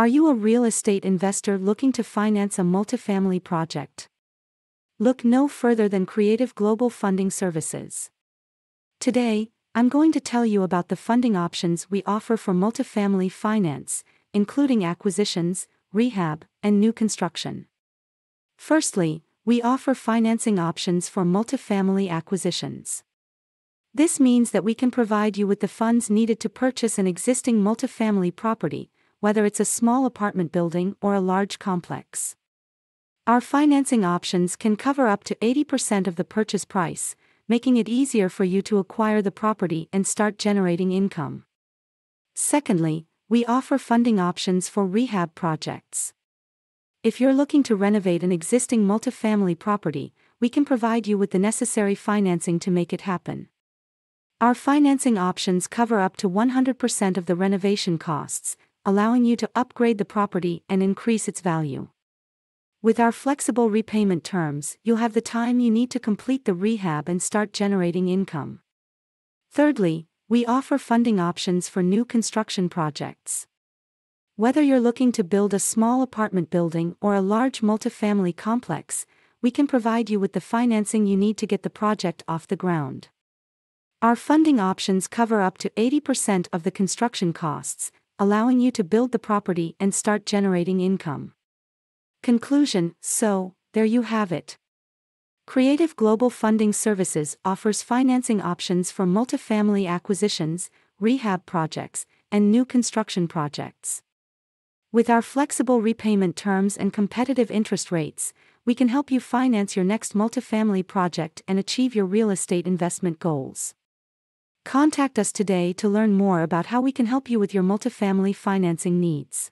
Are you a real estate investor looking to finance a multifamily project? Look no further than Creative Global Funding Services. Today, I'm going to tell you about the funding options we offer for multifamily finance, including acquisitions, rehab, and new construction. Firstly, we offer financing options for multifamily acquisitions. This means that we can provide you with the funds needed to purchase an existing multifamily property, whether it's a small apartment building or a large complex. Our financing options can cover up to 80% of the purchase price, making it easier for you to acquire the property and start generating income. Secondly, we offer funding options for rehab projects. If you're looking to renovate an existing multifamily property, we can provide you with the necessary financing to make it happen. Our financing options cover up to 100% of the renovation costs, allowing you to upgrade the property and increase its value. With our flexible repayment terms, you'll have the time you need to complete the rehab and start generating income. Thirdly, we offer funding options for new construction projects. Whether you're looking to build a small apartment building or a large multifamily complex, we can provide you with the financing you need to get the project off the ground. Our funding options cover up to 80% of the construction costs, allowing you to build the property and start generating income. Conclusion: so, there you have it. Creative Global Funding Services offers financing options for multifamily acquisitions, rehab projects, and new construction projects. With our flexible repayment terms and competitive interest rates, we can help you finance your next multifamily project and achieve your real estate investment goals. Contact us today to learn more about how we can help you with your multifamily financing needs.